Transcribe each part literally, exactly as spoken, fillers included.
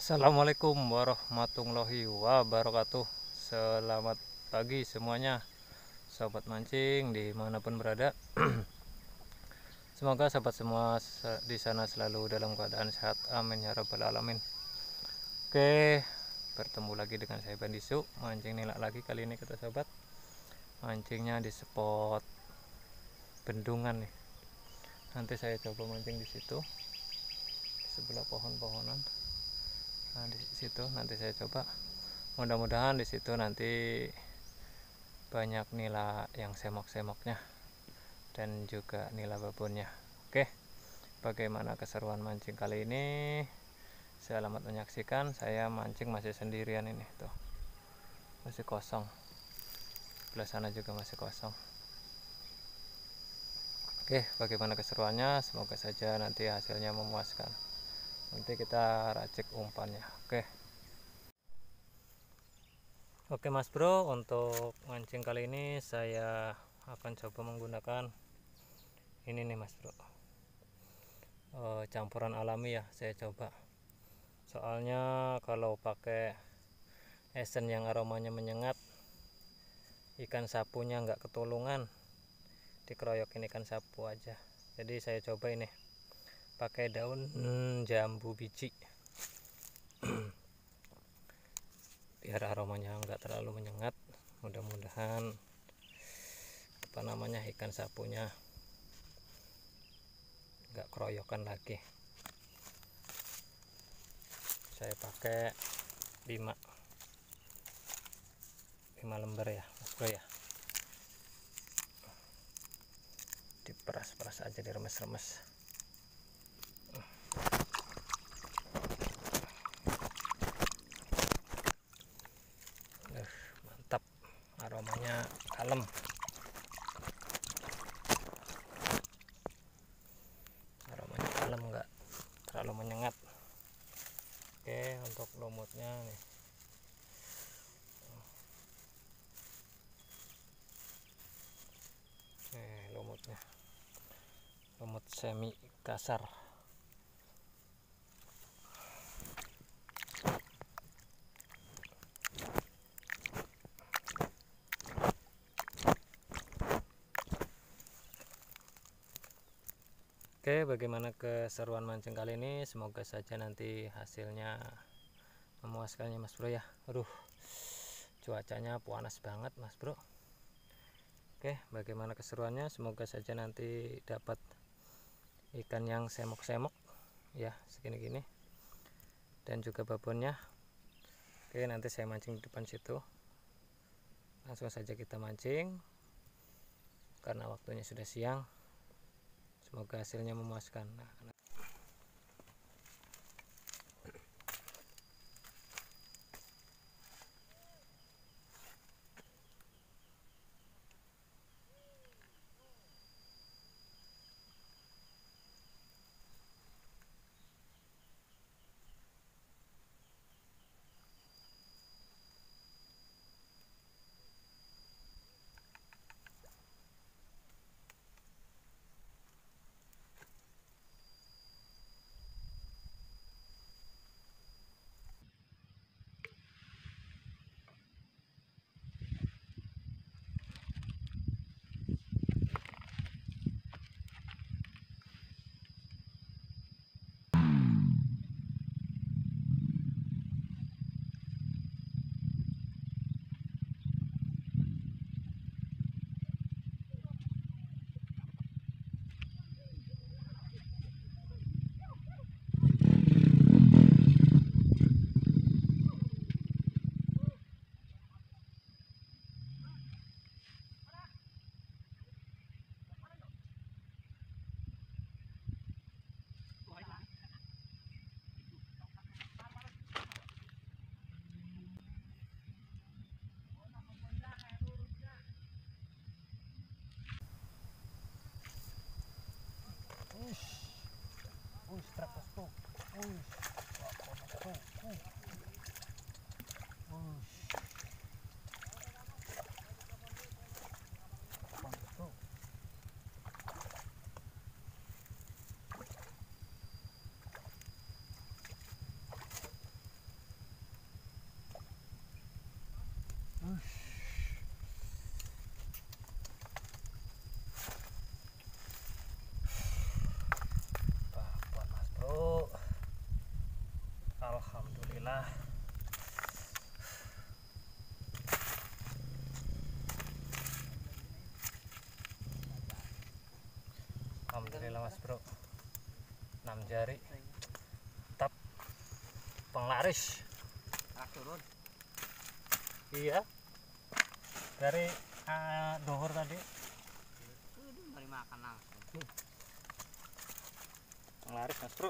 Assalamualaikum warahmatullahi wabarakatuh. Selamat pagi semuanya, sobat mancing dimanapun berada. Semoga sahabat semua di sana selalu dalam keadaan sehat, amin ya rabbal alamin. Oke, bertemu lagi dengan saya Bandisu. Mancing nilak lagi kali ini kita sahabat. Mancingnya di spot bendungan nih. Nanti saya coba mancing di situ, di sebelah pohon-pohonan. Nah, di situ nanti saya coba. Mudah-mudahan di situ nanti banyak nila yang semok-semoknya dan juga nila babonnya. Oke, bagaimana keseruan mancing kali ini? Selamat menyaksikan. Saya mancing masih sendirian ini, tuh masih kosong. Belah sana juga masih kosong. Oke, bagaimana keseruannya? Semoga saja nanti hasilnya memuaskan. Nanti kita racik umpannya. Oke. Oke Mas Bro, untuk mancing kali ini saya akan coba menggunakan ini nih Mas Bro, e, campuran alami ya saya coba. Soalnya kalau pakai esen yang aromanya menyengat, ikan sapunya nggak ketulungan, dikeroyokin ikan sapu aja. Jadi saya coba ini pakai daun hmm, jambu biji biar aromanya nggak terlalu menyengat. Mudah-mudahan apa namanya ikan sapunya nggak keroyokan lagi. Saya pakai lima lima lembar ya Mas Bro ya, diperas-peras aja, diremes-remes. Uh, mantap, aromanya kalem. Aromanya kalem, nggak terlalu menyengat. Oke, untuk lumutnya nih. Nih lumutnya, lumut semi kasar. Oke, bagaimana keseruan mancing kali ini? Semoga saja nanti hasilnya memuaskannya Mas Bro ya. Aduh, cuacanya panas banget Mas Bro. Oke, bagaimana keseruannya? Semoga saja nanti dapat ikan yang semok-semok ya, segini-gini, dan juga babonnya. Oke, nanti saya mancing di depan situ. Langsung saja kita mancing karena waktunya sudah siang. Semoga hasilnya memuaskan. Nah, Alhamdulillah. Alhamdulillah Mas Bro. enam jari. Tetap penglaris. Arah turun. Iya. Dari uh, dohor tadi. Mari makan langsung. Hmm. Penglaris Mas Bro.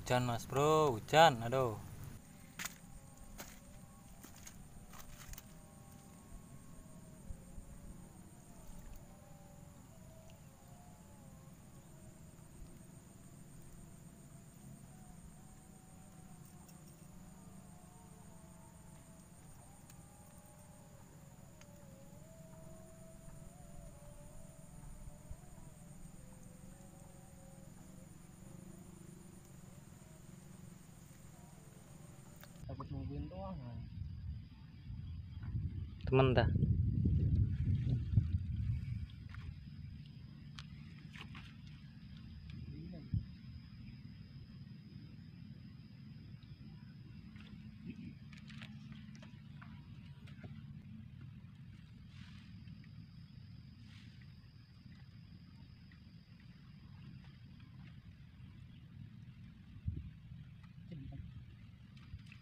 Hujan Mas Bro, hujan, aduh. Temen dah.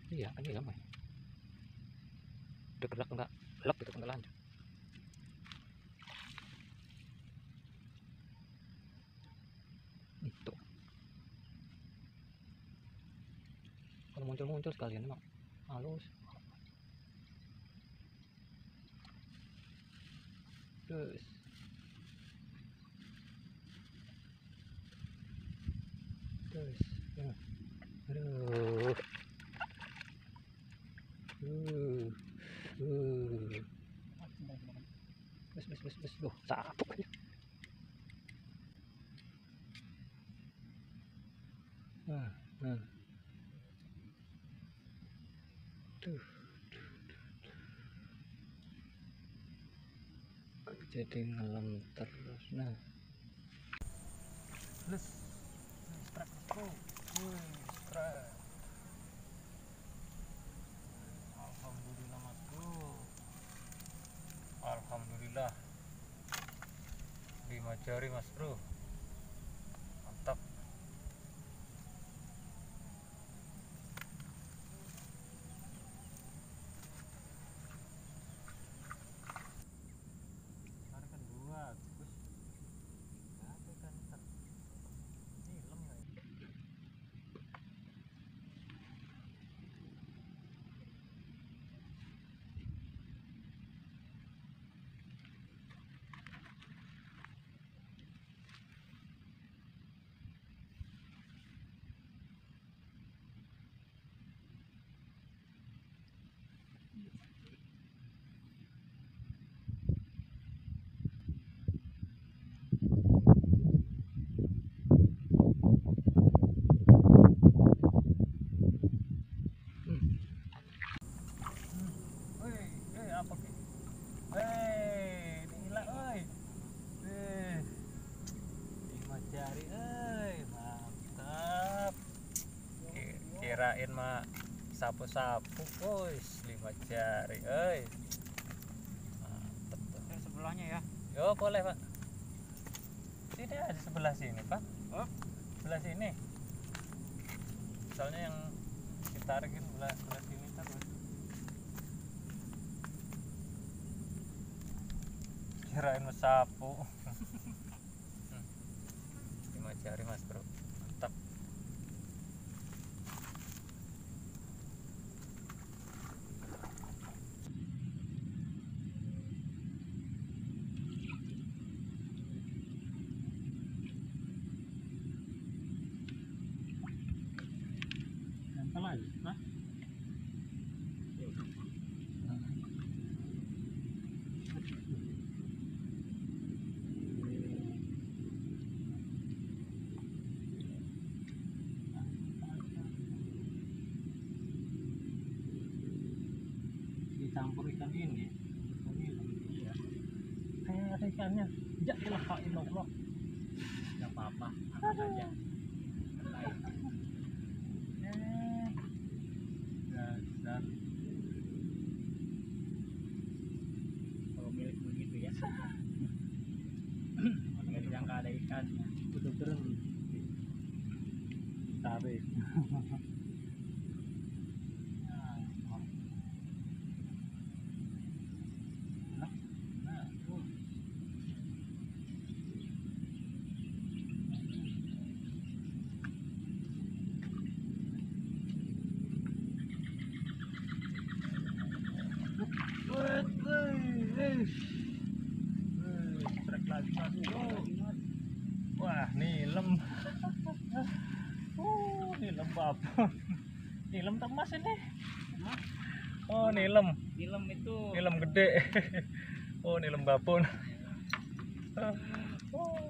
Iya, ini lama ya. Udah gelap enggak? Gelap itu enggak lanjut. Itu. Kalau muncul-muncul sekalian emang halus. Terus Terus ya. Aduh. Uh, uh, bes bes bes bes, loh, sapuk aja. Ah, ah, tuh, tuh, tuh, tuh. Aku jadi ngelam terus, nah, terus, strike, oh, strike. Alhamdulillah Mas Bro. Alhamdulillah. lima jari Mas Bro. Mantap. Kirain mak sapu-sapu, guys, lima jari, eh, mantep tuh. Dari sebelahnya ya? Yo boleh Pak. Sini ada sebelah sini Pak. Oh, sebelah sini. misalnya yang ditarikin belah belah sini terus kirain sapu. Lima jari mas bro, mantap. Campur ikan ini, iya. Kayak ada ikannya, jadilah kau ilok-ilok. Tidak apa-apa, aman aja. Eh, dasar. Kalau milik begitu ya, nggak disangka ada ikan, betul terus. Tarik. Wah, nilem. Oh, nilem apa? Nilem termas ini. Oh, nilem. Nilem itu. Nilem gede. Oh, nilem babon. Oh,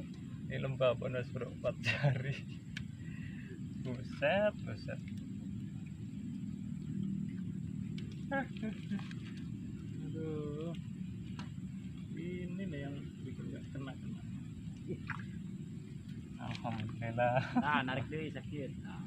nilem babon mas bro, empat jari. Buset, buset. Aduh. Ini nih yang bikin gak kena kena. Alhamdulillah. Nah, narik deh sakit. Nah.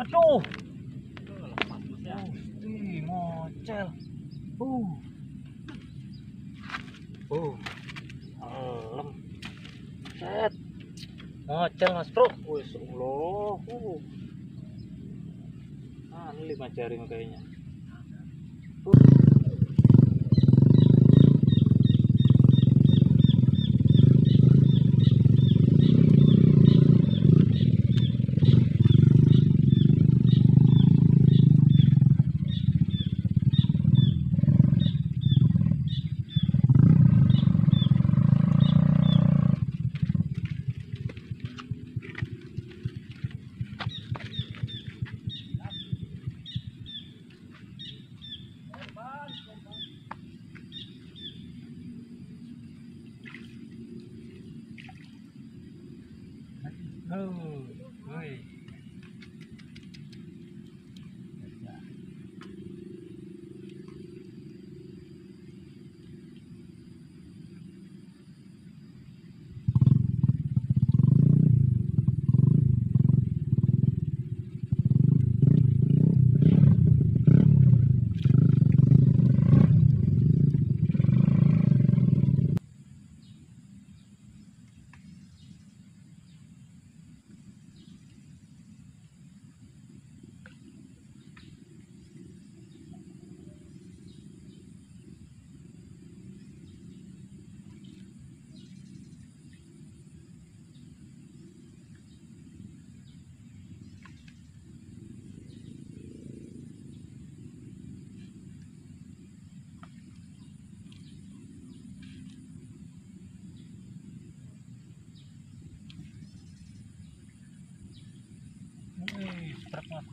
Aduh, ih ngocel, uh, uh, alam, set, ngocel mas bro, wih Allah, uh, ah ini lima jari kayaknya.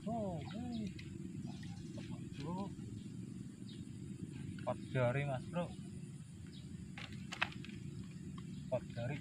Oh, woi. Empat jari mas bro, empat jari.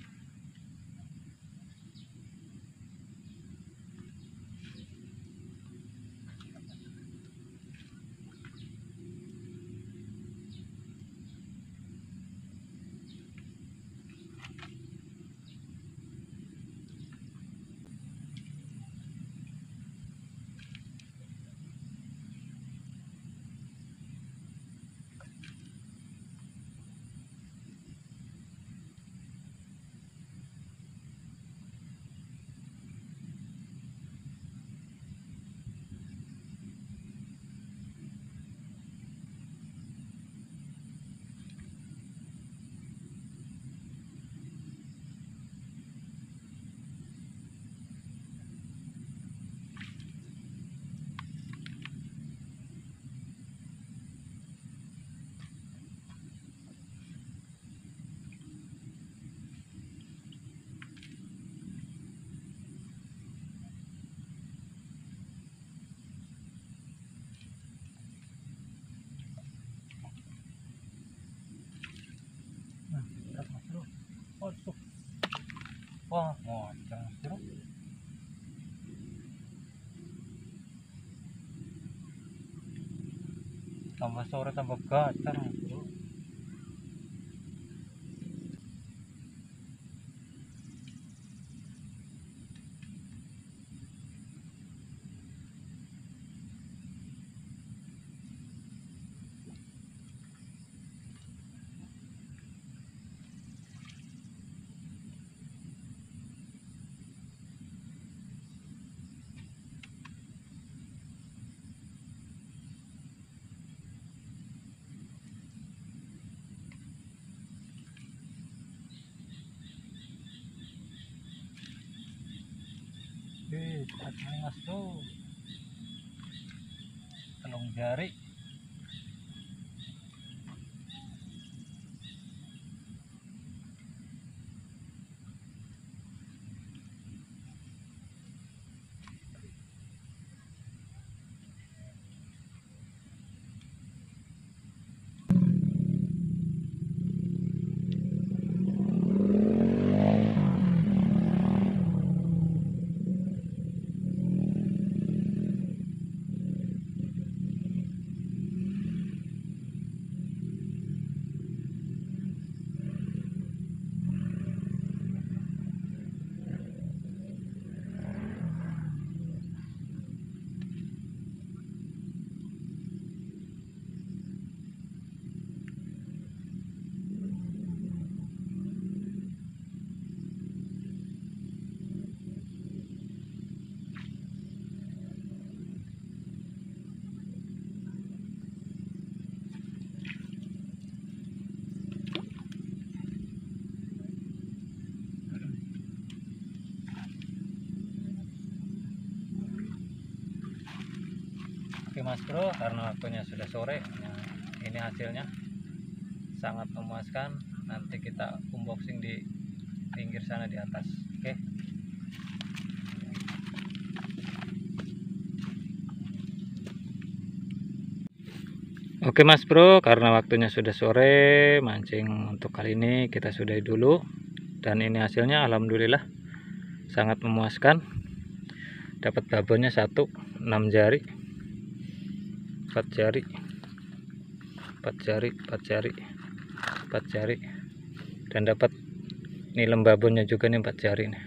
Wah, moncong jeruk. Tambah sore tambah gacar. Mas tuh telung jari Mas Bro, karena waktunya sudah sore. Nah, ini hasilnya sangat memuaskan. Nanti kita unboxing di pinggir sana di atas. Oke. Okay. Oke okay, Mas Bro, karena waktunya sudah sore, mancing untuk kali ini kita sudahi dulu. Dan ini hasilnya alhamdulillah sangat memuaskan. Dapat babonnya satu, enam jari. empat jari, empat jari, empat jari, empat jari, dan dapat nilem babonnya juga nih empat jari nih.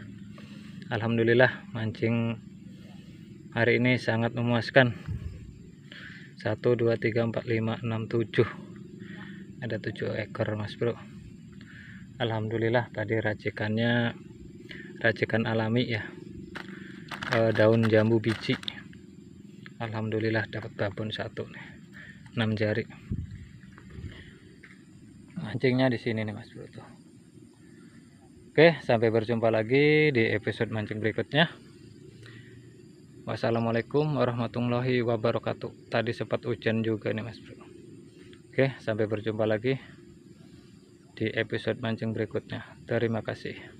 Alhamdulillah mancing hari ini sangat memuaskan. Satu, dua, tiga, empat, lima, enam, tujuh. Ada tujuh ekor Mas Bro. Alhamdulillah tadi racikannya racikan alami ya, e, daun jambu biji. Alhamdulillah dapat babon satu nih, enam jari. Mancingnya di sini nih Mas Bro tuh. Oke, sampai berjumpa lagi di episode mancing berikutnya. Wassalamualaikum warahmatullahi wabarakatuh. Tadi sempat hujan juga nih Mas Bro. Oke, sampai berjumpa lagi di episode mancing berikutnya. Terima kasih.